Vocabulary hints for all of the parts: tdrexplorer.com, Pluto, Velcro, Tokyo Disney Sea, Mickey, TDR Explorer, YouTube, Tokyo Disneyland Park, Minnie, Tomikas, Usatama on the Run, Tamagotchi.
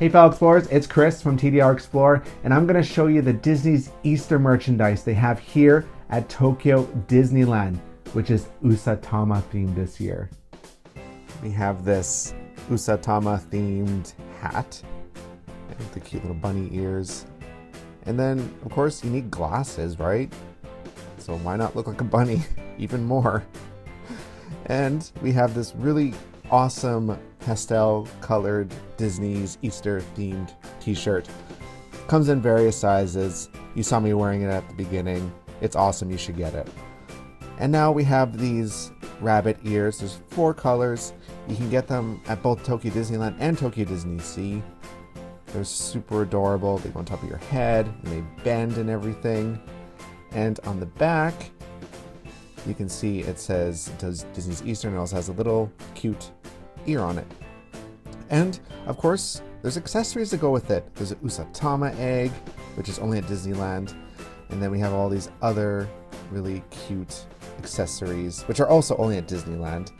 Hey fellow explorers, it's Chris from TDR Explorer, and I'm going to show you the Disney's Easter merchandise they have here at Tokyo Disneyland, which is Usatama themed this year. We have this Usatama themed hat with the cute little bunny ears. And then, of course, you need glasses, right? So why not look like a bunny even more? And we have this really awesome pastel colored Disney's Easter themed t-shirt. Comes in various sizes. You saw me wearing it at the beginning. It's awesome, you should get it. And now we have these rabbit ears. There's 4 colors. You can get them at both Tokyo Disneyland and Tokyo Disney Sea. They're super adorable. They go on top of your head and they bend and everything. And on the back, you can see it says Disney's Easter, and it also has a little cute ear on it. And of course, there's accessories that go with it. There's an Usatama egg, which is only at Disneyland. And then we have all these other really cute accessories, which are also only at Disneyland.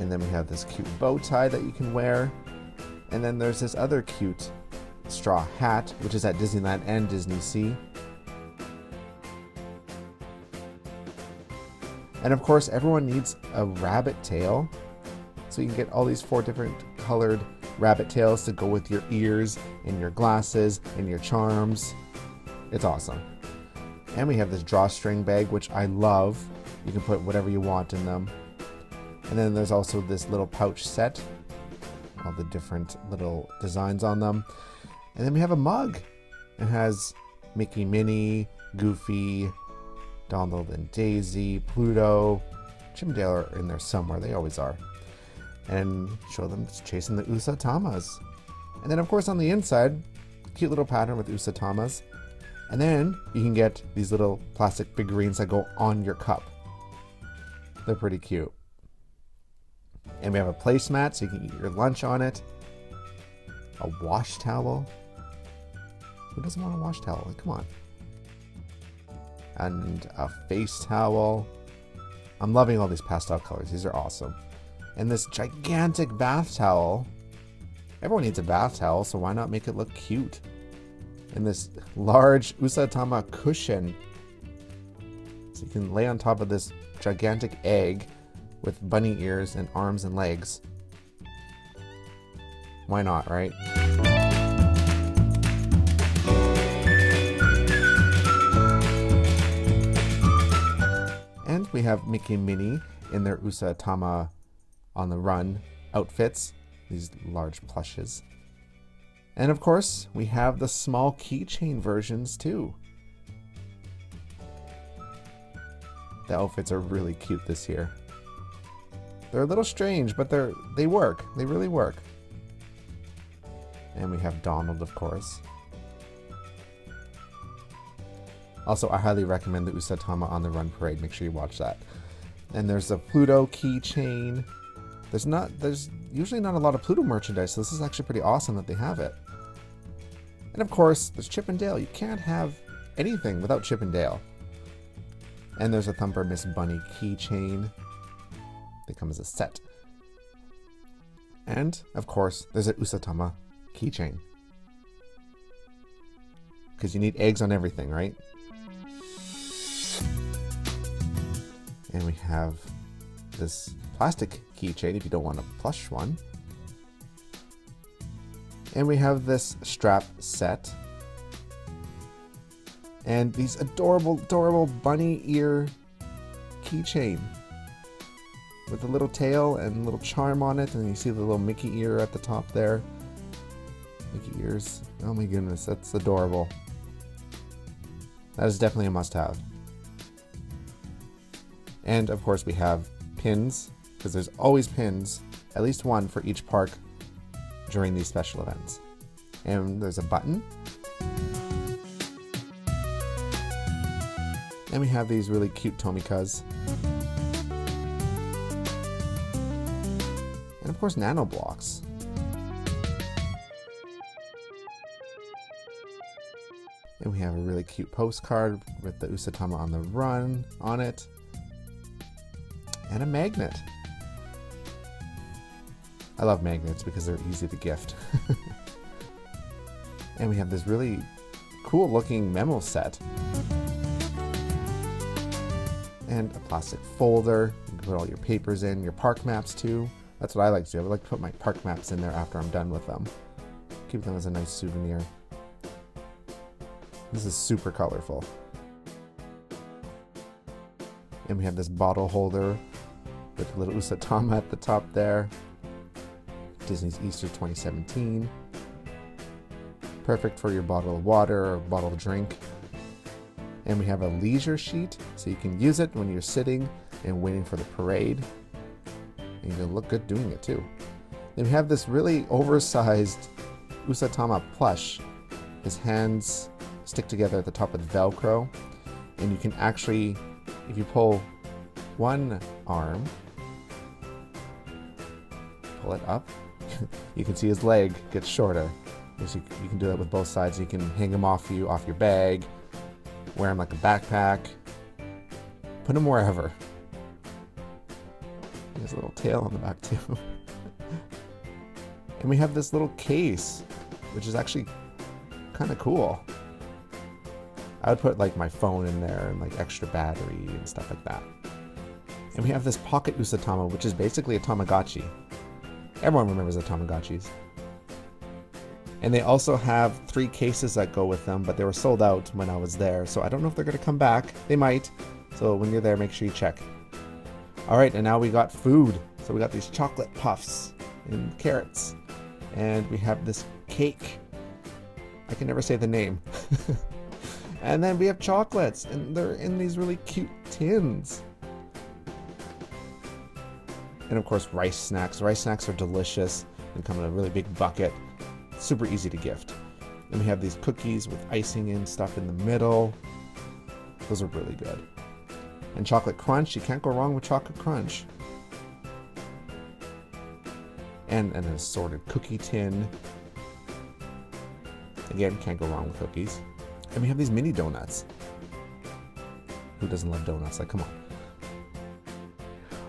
And then we have this cute bow tie that you can wear. And then there's this other cute straw hat, which is at Disneyland and Disney Sea. And of course, everyone needs a rabbit tail. So you can get all these 4 different colored rabbit tails to go with your ears and your glasses and your charms. It's awesome. And we have this drawstring bag, which I love. You can put whatever you want in them. And then there's also this little pouch set. All the different little designs on them. And then we have a mug. It has Mickey, Minnie, Goofy, Donald and Daisy, Pluto, Chip and Dale are in there somewhere, they always are. And show them chasing the Usatamas. And then of course on the inside, cute little pattern with Usatamas. And then you can get these little plastic figurines that go on your cup. They're pretty cute. And we have a placemat so you can eat your lunch on it. A wash towel. Who doesn't want a wash towel? Like, come on. And a face towel. I'm loving all these pastel colors. These are awesome. And this gigantic bath towel. Everyone needs a bath towel, so why not make it look cute? And this large Usatama cushion. So you can lay on top of this gigantic egg with bunny ears and arms and legs. Why not, right? And we have Mickey and Minnie in their Usatama on the Run outfits, these large plushes. And of course, we have the small keychain versions too. The outfits are really cute this year. They're a little strange, but they work. They really work. And we have Donald, of course. Also, I highly recommend the Usatama on the Run parade. Make sure you watch that. And there's a Pluto keychain. There's usually not a lot of Pluto merchandise, so this is actually pretty awesome that they have it. And of course, there's Chip and Dale. You can't have anything without Chip and Dale. And there's a Thumper Miss Bunny keychain. They come as a set. And of course, there's an Usatama keychain. Because you need eggs on everything, right? And we have this plastic keychain if you don't want a plush one. And we have this strap set. And these adorable, adorable bunny ear keychain. With a little tail and a little charm on it, and you see the little Mickey ear at the top there. Mickey ears. Oh my goodness, that's adorable. That is definitely a must-have. And of course we have pins, because there's always pins, at least one for each park during these special events. And there's a button. And we have these really cute Tomikas. And of course, nano blocks. And we have a really cute postcard with the Usatama on the Run on it. And a magnet. I love magnets because they're easy to gift. And we have this really cool looking memo set. And a plastic folder. You can put all your papers in, your park maps too. That's what I like to do. I like to put my park maps in there after I'm done with them. Keep them as a nice souvenir. This is super colorful. And we have this bottle holder with a little Usatama at the top there. Disney's Easter 2017. Perfect for your bottle of water or bottle of drink. And we have a leisure sheet, so you can use it when you're sitting and waiting for the parade. And you'll look good doing it too. Then we have this really oversized Usatama plush. His hands stick together at the top with Velcro. And you can actually, if you pull one arm, pull it up, you can see his leg gets shorter. You can do that with both sides. You can hang him off your bag, wear him like a backpack, put him wherever. He has a little tail on the back too. And we have this little case, which is actually kind of cool. I would put like my phone in there and like extra battery and stuff like that. And we have this pocket Usatama, which is basically a Tamagotchi. Everyone remembers the Tamagotchis. And they also have 3 cases that go with them, but they were sold out when I was there, so I don't know if they're gonna come back. They might, so when you're there, make sure you check. All right, and now we got food. So we got these chocolate puffs and carrots, and we have this cake. I can never say the name. And then we have chocolates, and they're in these really cute tins. And of course, rice snacks. Rice snacks are delicious and come in a really big bucket. Super easy to gift. And we have these cookies with icing and stuff in the middle. Those are really good. And chocolate crunch. You can't go wrong with chocolate crunch. And an assorted cookie tin. Again, can't go wrong with cookies. And we have these mini donuts. Who doesn't love donuts? Like, come on.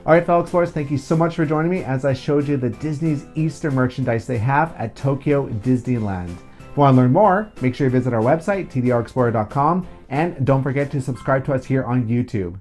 All right, fellow explorers, thank you so much for joining me as I showed you the Disney's Easter merchandise they have at Tokyo Disneyland. If you want to learn more, make sure you visit our website, tdrexplorer.com, and don't forget to subscribe to us here on YouTube.